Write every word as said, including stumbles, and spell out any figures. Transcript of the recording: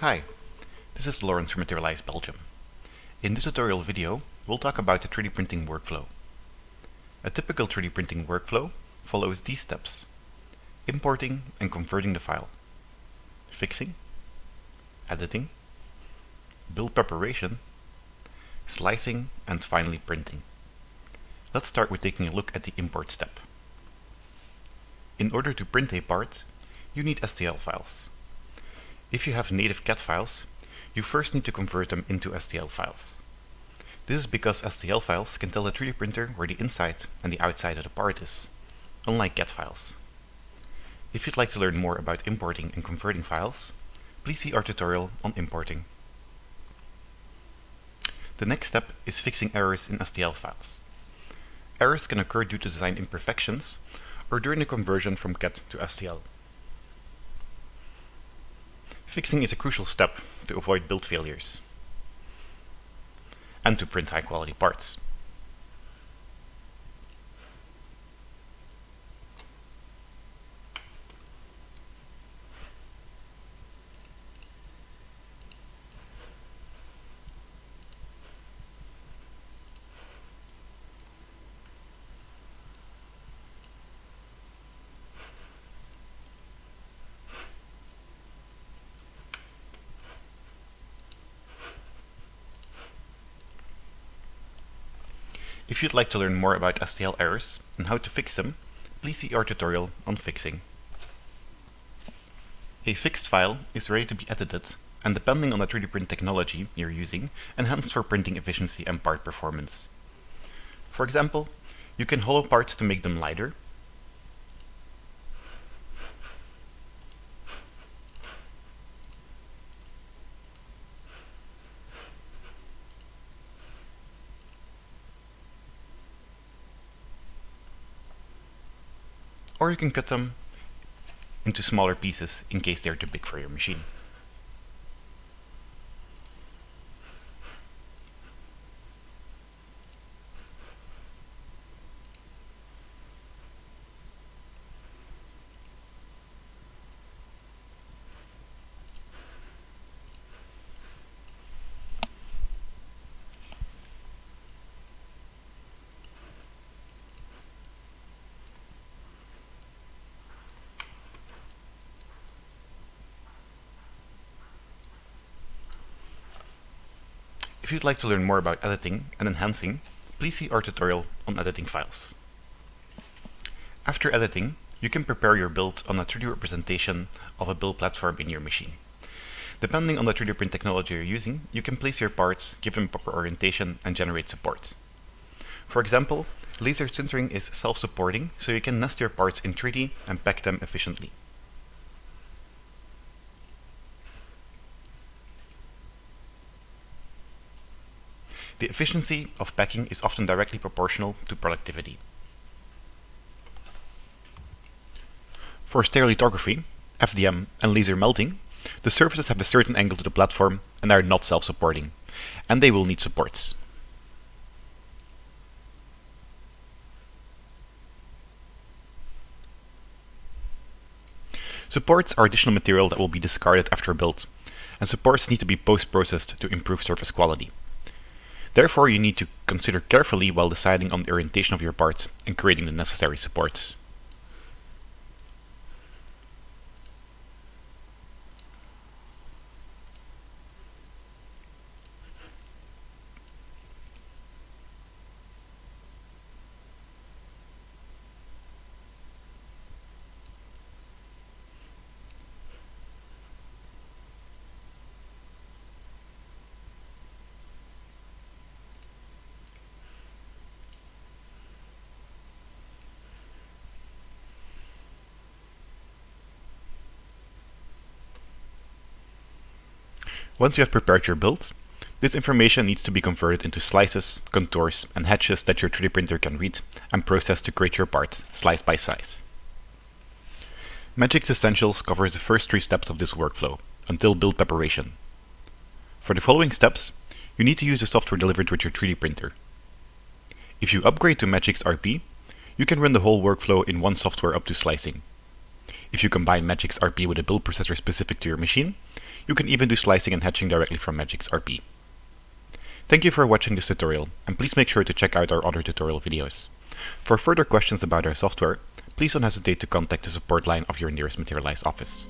Hi, this is Lawrence from Materialise Belgium. In this tutorial video, we'll talk about the three D printing workflow. A typical three D printing workflow follows these steps: importing and converting the file, fixing, editing, build preparation, slicing, and finally printing. Let's start with taking a look at the import step. In order to print a part, you need S T L files. If you have native C A D files, you first need to convert them into S T L files. This is because S T L files can tell the three D printer where the inside and the outside of the part is, unlike C A D files. If you'd like to learn more about importing and converting files, please see our tutorial on importing. The next step is fixing errors in S T L files. Errors can occur due to design imperfections or during the conversion from C A D to S T L. Fixing is a crucial step to avoid build failures and to print high-quality parts. If you'd like to learn more about S T L errors and how to fix them, please see our tutorial on fixing. A fixed file is ready to be edited and, depending on the three D print technology you're using, enhanced for printing efficiency and part performance. For example, you can hollow parts to make them lighter, or you can cut them into smaller pieces in case they're too big for your machine. If you'd like to learn more about editing and enhancing, please see our tutorial on editing files. After editing, you can prepare your build on a three D representation of a build platform in your machine. Depending on the three D print technology you're using, you can place your parts, give them proper orientation, and generate support. For example, laser sintering is self-supporting, so you can nest your parts in three D and pack them efficiently. The efficiency of packing is often directly proportional to productivity. For stereolithography, F D M, and laser melting, the surfaces have a certain angle to the platform and are not self-supporting, and they will need supports. Supports are additional material that will be discarded after build, and supports need to be post-processed to improve surface quality. Therefore, you need to consider carefully while deciding on the orientation of your parts and creating the necessary supports. Once you have prepared your build, this information needs to be converted into slices, contours, and hatches that your three D printer can read and process to create your part, slice by slice. Magics Essentials covers the first three steps of this workflow, until build preparation. For the following steps, you need to use the software delivered with your three D printer. If you upgrade to Magics R P, you can run the whole workflow in one software up to slicing. If you combine Magics R P with a build processor specific to your machine, You can even do slicing and hatching directly from Magics R P. Thank you for watching this tutorial, and please make sure to check out our other tutorial videos. For further questions about our software, please don't hesitate to contact the support line of your nearest Materialise office.